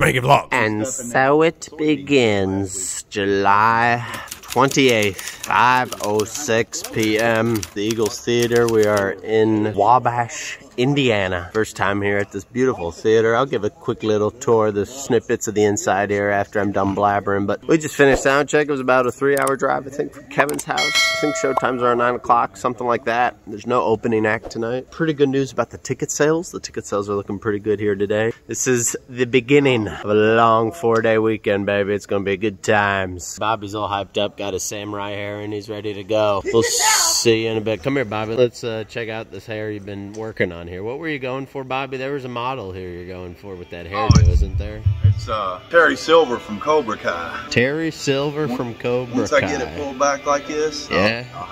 making vlogs. And so it begins, July 28th, 5:06 p.m. The Eagles Theater. We are in Wabash, Indiana. First time here at this beautiful theater. I'll give a quick little tour, the snippets of the inside here after I'm done blabbering, but we just finished sound check. It was about a 3-hour drive, I think, from Kevin's house. I think showtimes are 9 o'clock, something like that. There's no opening act tonight. Pretty good news about the ticket sales. The ticket sales are looking pretty good here today. This is the beginning of a long 4-day weekend, baby. It's gonna be good times. Bobby's all hyped up, got his samurai hair, and he's ready to go. We'll see you in a bit. Come here, Bobby. Let's check out this hair you've been working on here. What were you going for, Bobby? There was a model here you're going for with that hairdo, isn't there? It's Terry Silver from Cobra Kai. Terry Silver from Cobra Kai. Once I get it pulled back like this. Yeah.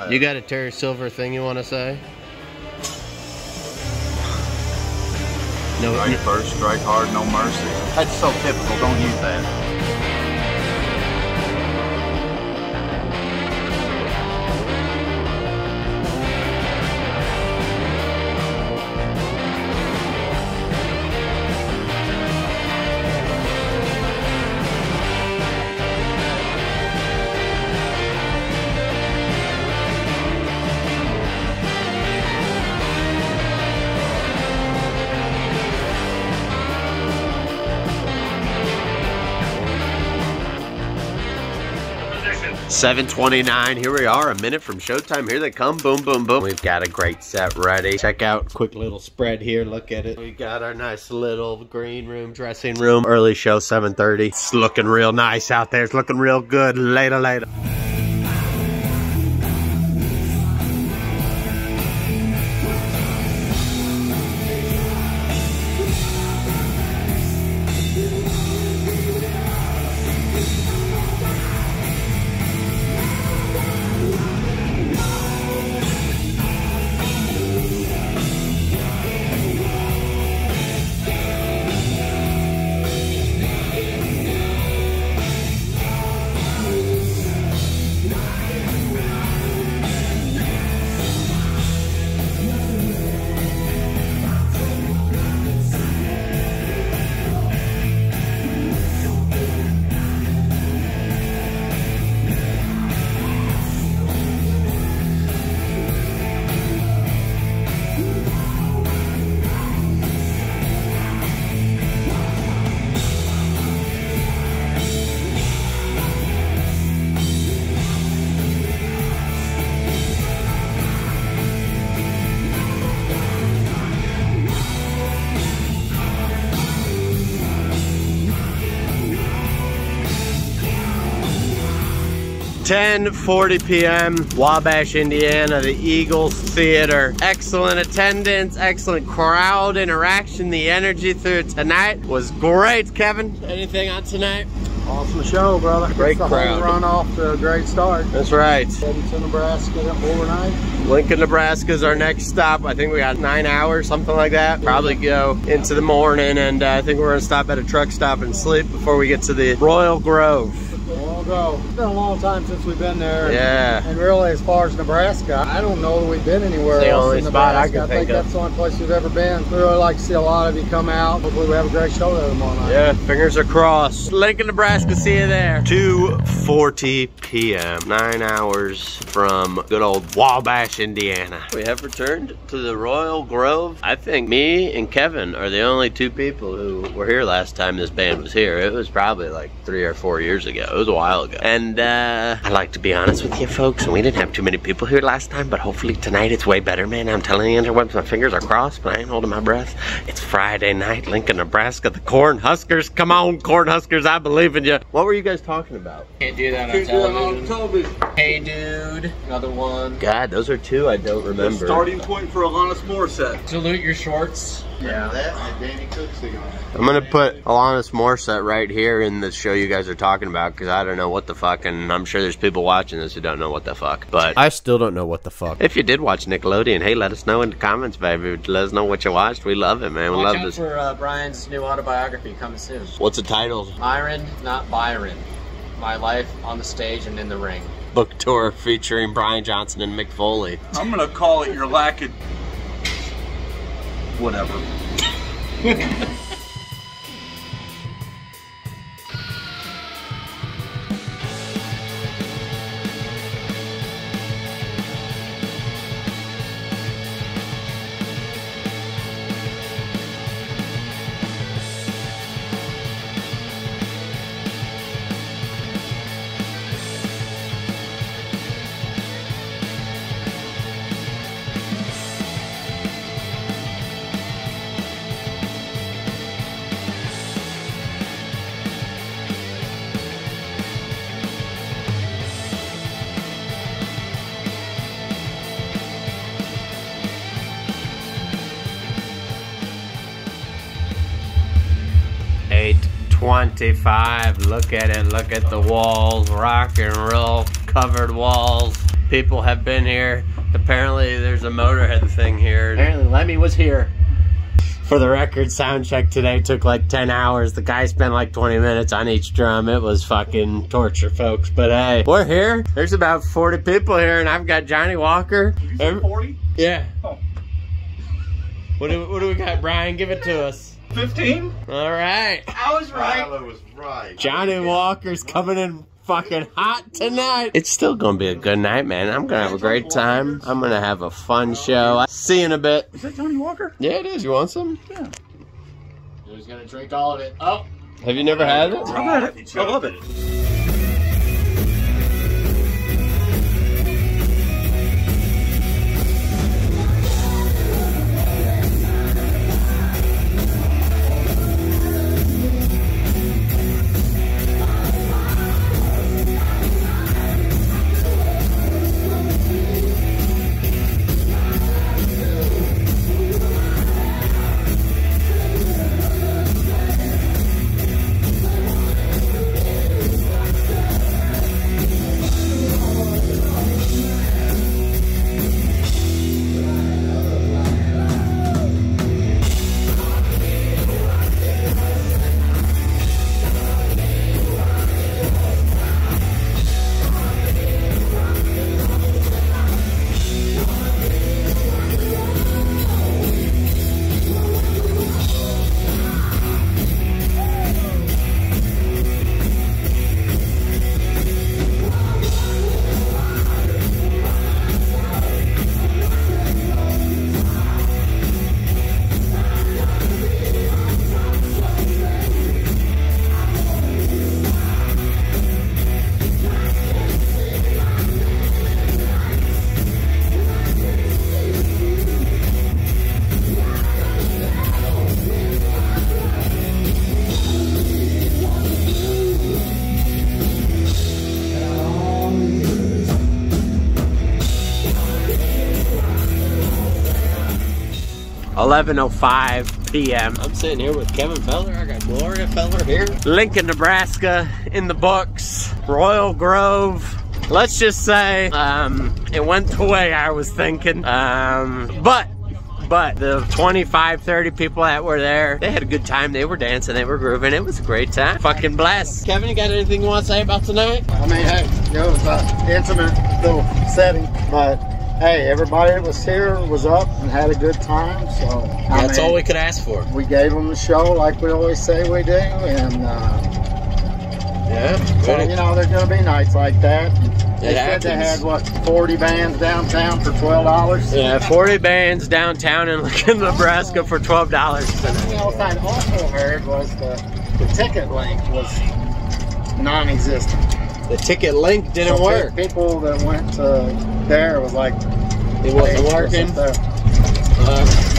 You got a Terry Silver thing you want to say? No. Strike first, strike hard, no mercy. That's so typical. Don't use that. $7:29, here we are, a minute from showtime. Here they come, boom, boom, boom. We've got a great set ready. Check out quick little spread here, look at it. We got our nice little green room, dressing room. Early show, 7:30. It's looking real nice out there. It's looking real good. Later, later. $10:40 p.m. Wabash, Indiana, the Eagles Theater. Excellent attendance, excellent crowd interaction. The energy through tonight was great. Kevin, anything on tonight? Awesome show, brother. Great crowd. Run off to a great start. That's right. Heading to Nebraska overnight. Lincoln, Nebraska is our next stop. I think we got 9 hours, something like that. Probably go into the morning, and I think we're gonna stop at a truck stop and sleep before we get to the Royal Grove. It's been a long time since we've been there. Yeah. And really, as far as Nebraska, I don't know that we've been anywhere else in Nebraska. I think that's the only place we've ever been. We really like to see a lot of you come out. Hopefully we have a great show there tomorrow night. Yeah, fingers are crossed. Lincoln, Nebraska, see you there. 2:40 p.m. 9 hours from good old Wabash, Indiana. We have returned to the Royal Grove. I think me and Kevin are the only two people who were here last time this band was here. It was probably like 3 or 4 years ago. It was a while ago. And I like to be honest with you folks, and we didn't have too many people here last time, but hopefully tonight it's way better, man. I'm telling you, interwebs, my fingers are crossed, but I ain't holding my breath. It's Friday night, Lincoln, Nebraska, the Corn Huskers. Come on, Corn Huskers, I believe in you. What were you guys talking about? Can't do that on television. Hey, dude. Another one. God, those are two I don't remember. The starting point for Alanis Morissette. Dilute your shorts. Yeah, that and Danny Cook's the guy. I'm gonna put Alanis Morissette right here in the show you guys are talking about, because I don't know what the fuck, and I'm sure there's people watching this who don't know what the fuck, but I still don't know what the fuck. If you did watch Nickelodeon, hey, let us know in the comments, baby. Let us know what you watched. We love it, man. We love this. Watch out for Brian's new autobiography coming soon. What's the title? Myron, not Byron. My life on the stage and in the ring. Book tour featuring Brian Johnson and Mick Foley. I'm gonna call it your lack of... whatever. 25. Look at it. Look at the walls. Rock and roll covered walls. People have been here. Apparently there's a Motorhead thing here. Apparently Lemmy was here. For the record, sound check today took like 10 hours. The guy spent like 20 minutes on each drum. It was fucking torture, folks. But hey, we're here. There's about 40 people here, and I've got Johnny Walker. You said 40? Yeah. Oh. What do we got, Brian? Give it to us. 15? All right. I was right. Tyler was right. Johnny Walker's coming in fucking hot tonight. It's still gonna be a good night, man. I'm gonna have a great time. I'm gonna have a fun show. See you in a bit. Is that Johnny Walker? Yeah, it is. You want some? Yeah. He's gonna drink all of it. Oh, have you never had it? I've had it. I love it. All right. 11:05 p.m. I'm sitting here with Kevin Feller. I got Gloria Feller here. Lincoln, Nebraska in the books. Royal Grove. Let's just say it went the way I was thinking. But the 25, 30 people that were there, they had a good time. They were dancing. They were grooving. It was a great time. Fucking blast. Kevin, you got anything you want to say about tonight? I mean, hey, it was an intimate little setting, but hey, everybody that was here was up and had a good time, so... That's all we could ask for. We gave them the show like we always say we do, and... yeah. So, you know, there's going to be nights like that. They said they had, what, 40 bands downtown for $12? Yeah, 40 bands downtown in Lincoln, Nebraska for $12. Something else I also heard was the ticket link was non-existent. The ticket link didn't work. People that went to there was like, it wasn't working.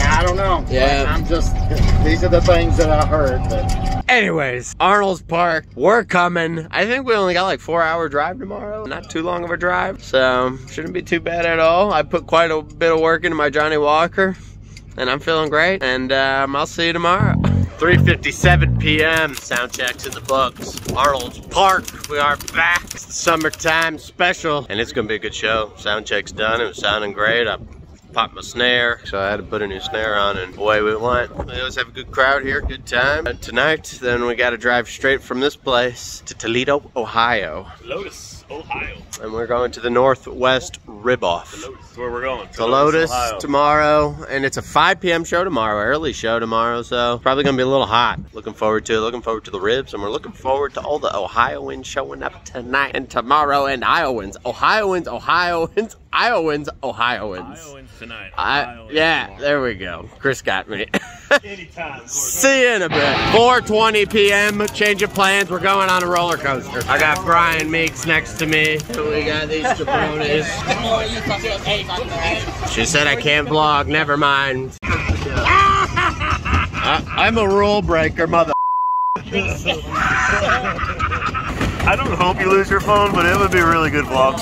I don't know. Yeah. I'm just, these are the things that I heard. But. Anyways, Arnold's Park, we're coming. I think we only got like 4-hour drive tomorrow. Not too long of a drive, so shouldn't be too bad at all. I put quite a bit of work into my Johnny Walker, and I'm feeling great. And I'll see you tomorrow. 3:57 p.m. Sound check's in the books. Arnold's Park. We are back. It's the summertime special, and it's gonna be a good show. Sound check's done. It was sounding great. I popped my snare, so I had to put a new snare on, and away we went. We always have a good crowd here. Good time. And tonight, then we got to drive straight from this place to Toledo, Ohio. Lotus, Ohio. And we're going to the Northwest Rib-Off. That's where we're going. To Lotus tomorrow, and it's a 5 p.m. show tomorrow, early show tomorrow, so probably gonna be a little hot. Looking forward to it, looking forward to the ribs, and we're looking forward to all the Ohioans showing up tonight and tomorrow, and Iowans tonight. Yeah, there we go. Chris got me. Anytime. See you in a bit. 4:20 p.m. Change of plans. We're going on a roller coaster. I got Brian Meeks next to me. We got these jabronis. She said I can't vlog. Never mind. I'm a rule breaker, mother. I don't hope you lose your phone, but it would be really good vlog.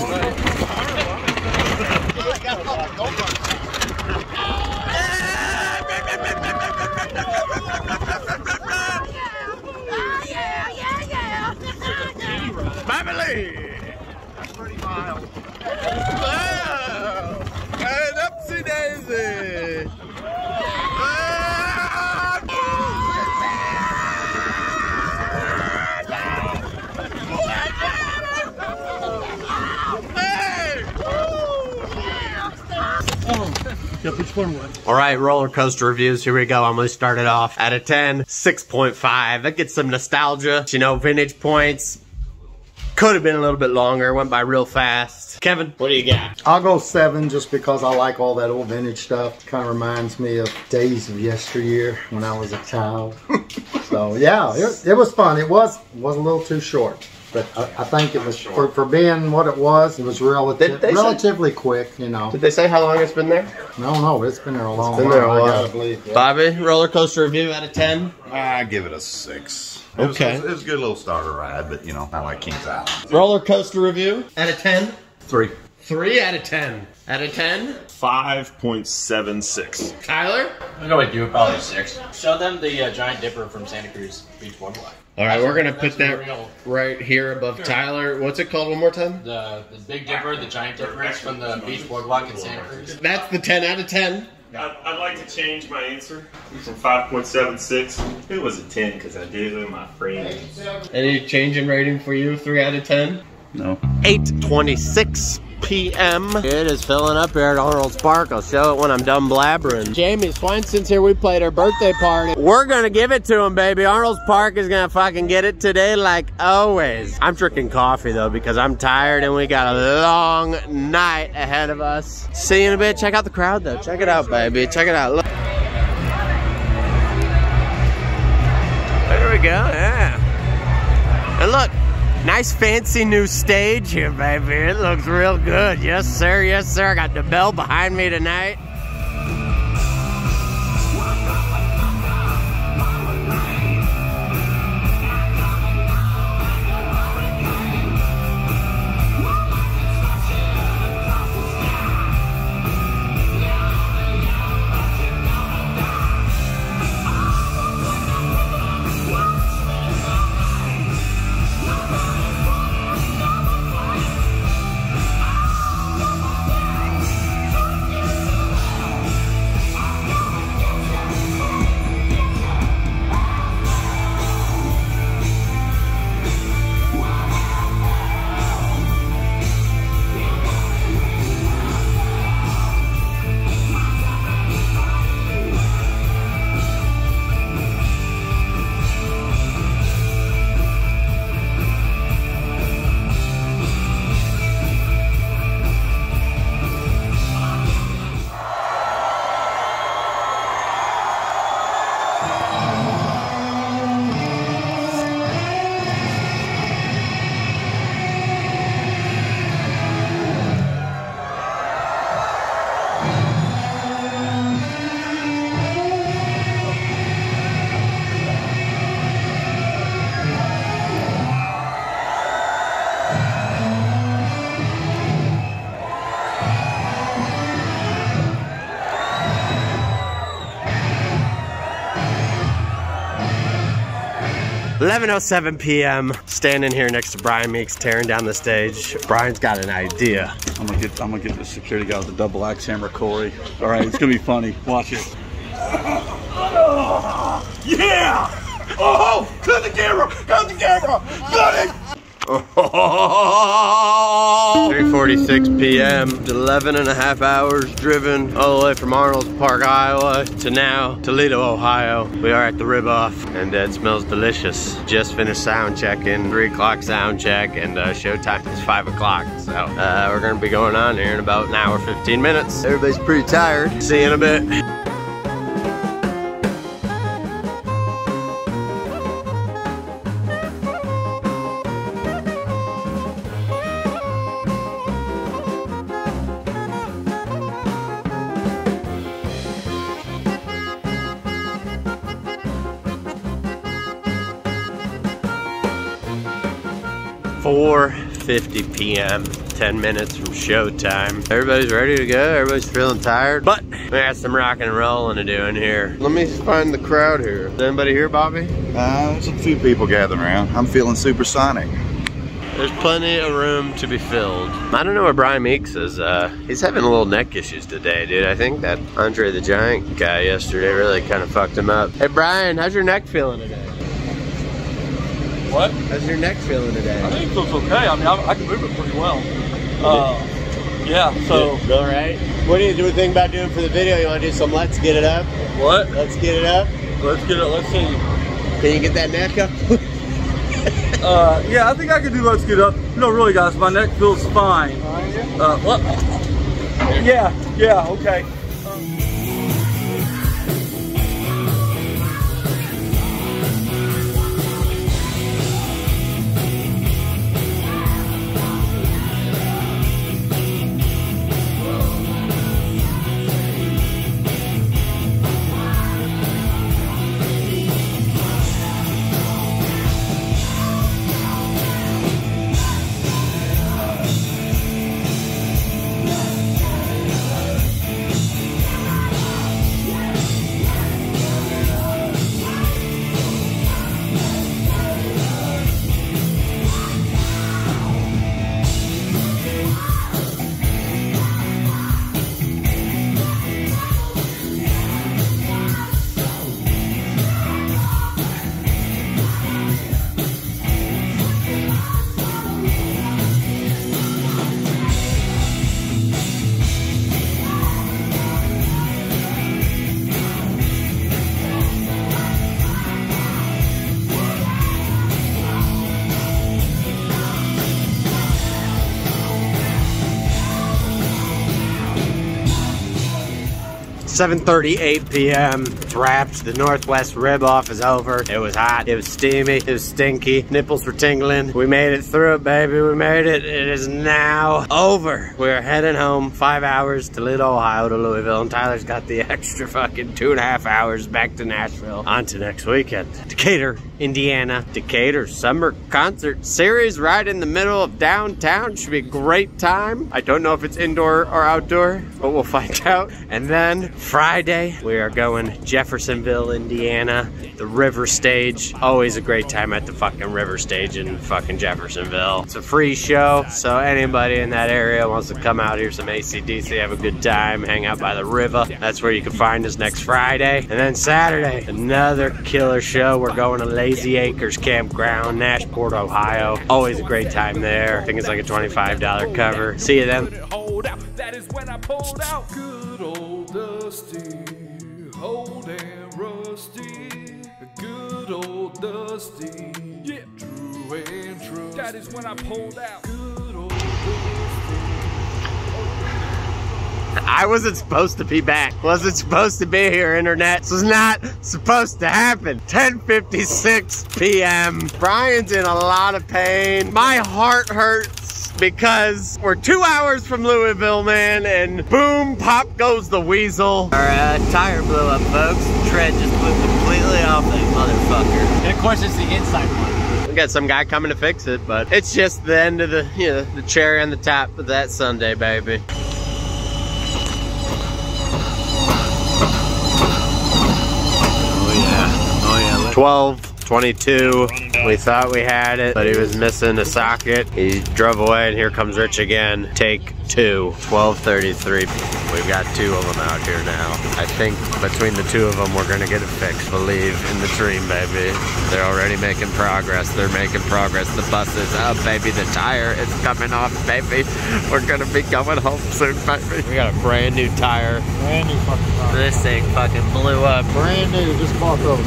Oh, yeah. Yep, which one was? All right, roller coaster reviews. Here we go. I'm going to start it off out of 10. 6.5. That gets some nostalgia, you know, vintage points. Could have been a little bit longer. Went by real fast. Kevin, what do you got? I'll go 7 just because I like all that old vintage stuff. Kind of reminds me of days of yesteryear when I was a child. So yeah, it was fun. It was a little too short. But I think it was, for being what it was relatively quick, you know. Did they say how long it's been there? No, it's been there a long time. It's been there a while. I gotta believe, yeah. Bobby, roller coaster review out of 10? I give it a 6. Okay. It was a good little starter ride, but, you know, I like Kings Island. Roller coaster review out of 10? 3. 3 out of 10. Out of 10? 5.76. Tyler? I'm going to do probably 6. Show them the Giant Dipper from Santa Cruz Beach Boardwalk. All right, we're going to put that real right here above sure. Tyler. What's it called one more time? The Big Dipper, the Giant Dipper from the Beach Boardwalk in Santa Cruz. That's the 10 out of 10. I'd like to change my answer from 5.76. It was a 10 because I did it with my friends. Any change in rating for you? 3 out of 10? No. 8:26 p.m. It is filling up here at Arnold's Park. I'll show it when I'm done blabbering. Jamie Swainson's here. We played her birthday party. We're gonna give it to him, baby. Arnold's Park is gonna fucking get it today like always. I'm drinking coffee though because I'm tired and we got a long night ahead of us. See you in a bit. Check out the crowd though. Check it out, baby. Check it out. Look. There we go, yeah. And look. Nice fancy new stage here, baby. It looks real good. Yes, sir. Yes, sir. I got the bell behind me tonight. Eleven oh 7 p.m. Standing here next to Brian Meeks, tearing down the stage. Brian's got an idea. I'm gonna get the security guy with the double axe hammer, Corey. All right, it's gonna be funny. Watch it. Yeah! Oh, cut the camera! Cut the camera! Cut it! 3:46 p.m. 11.5 hours driven all the way from Arnold's Park, Iowa to now Toledo, Ohio. We are at the Rib-Off and it smells delicious. Just finished sound checking, 3 o'clock sound check, and showtime is 5 o'clock. So we're gonna be going on here in about an hour, 15 minutes. Everybody's pretty tired. See you in a bit. p.m. 10 minutes from showtime. Everybody's ready to go. Everybody's feeling tired, but we got some rock and rolling to do in here. Let me find the crowd here. Is anybody here, Bobby? There's a few people gathering around. I'm feeling supersonic. There's plenty of room to be filled. I don't know where Brian Meeks is. He's having a little neck issues today, dude. I think that Andre the Giant guy yesterday really kind of fucked him up. Hey, Brian, how's your neck feeling today? What? How's your neck feeling today? I think it looks okay. I mean, I can move it pretty well. Yeah, so. All right. What do you think about doing for the video? You want to do some Let's Get It Up? What? Let's Get It Up? Let's get it. Let's see. Can you get that neck up? Yeah, I think I could do Let's Get Up. No, really, guys, my neck feels fine. What? Yeah, yeah, okay. It's 7:38 p.m. It's wrapped. The Northwest Rib-Off is over. It was hot. It was steamy. It was stinky. Nipples were tingling. We made it through it, baby. We made it. It is now over. We're heading home. 5 hours to Toledo, Ohio to Louisville. And Tyler's got the extra fucking 2.5 hours back to Nashville. On to next weekend. Decatur, Indiana. Decatur Summer Concert Series right in the middle of downtown. Should be a great time. I don't know if it's indoor or outdoor, but we'll find out. And then Friday, we are going Jeffersonville, Indiana, the River Stage. Always a great time at the fucking River Stage in fucking Jeffersonville. It's a free show, so anybody in that area wants to come out here, some AC/DC, have a good time, hang out by the river. That's where you can find us next Friday. And then Saturday, another killer show. We're going to Lazy Acres Campground, Nashport, Ohio. Always a great time there. I think it's like a $25 cover. See you then. That is when I pulled out good old Dusty, old and rusty, good old Dusty, yeah, true and true. That is when I pulled out good old Dusty. I wasn't supposed to be back, wasn't supposed to be here, internet. This was not supposed to happen. 10:56 p.m. Brian's in a lot of pain. My heart hurts because we're 2 hours from Louisville, man, and boom, pop goes the weasel. Our tire blew up, folks. Tread just blew completely off that motherfucker. And of course, it's the inside one. We got some guy coming to fix it, but it's just the end of the, you know, the cherry on the top of that sundae, baby. Oh yeah, oh yeah. 12:22. We thought we had it, but he was missing a socket. He drove away, and here comes Rich again. Take two. 12:33. We've got two of them out here now. I think between the two of them, we're gonna get it fixed. Believe in the dream, baby. They're already making progress. They're making progress. The bus is up, baby. The tire is coming off, baby. We're gonna be going home soon, baby. We got a brand new tire. Brand new fucking tire. This thing fucking blew up. Brand new, just bought those.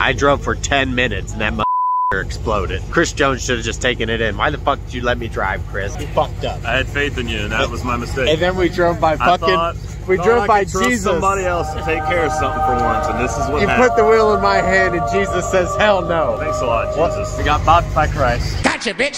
I drove for 10 minutes and that motherfucker exploded. Chris Jones should have just taken it in. Why the fuck did you let me drive, Chris? You fucked up. I had faith in you and that was my mistake. And then we drove by fucking... I thought I could trust somebody else to take care of something for once, and this is what happened. You put the wheel in my hand and Jesus says, hell no. Thanks a lot, Jesus. Well, we got bopped by Christ. Gotcha, bitch!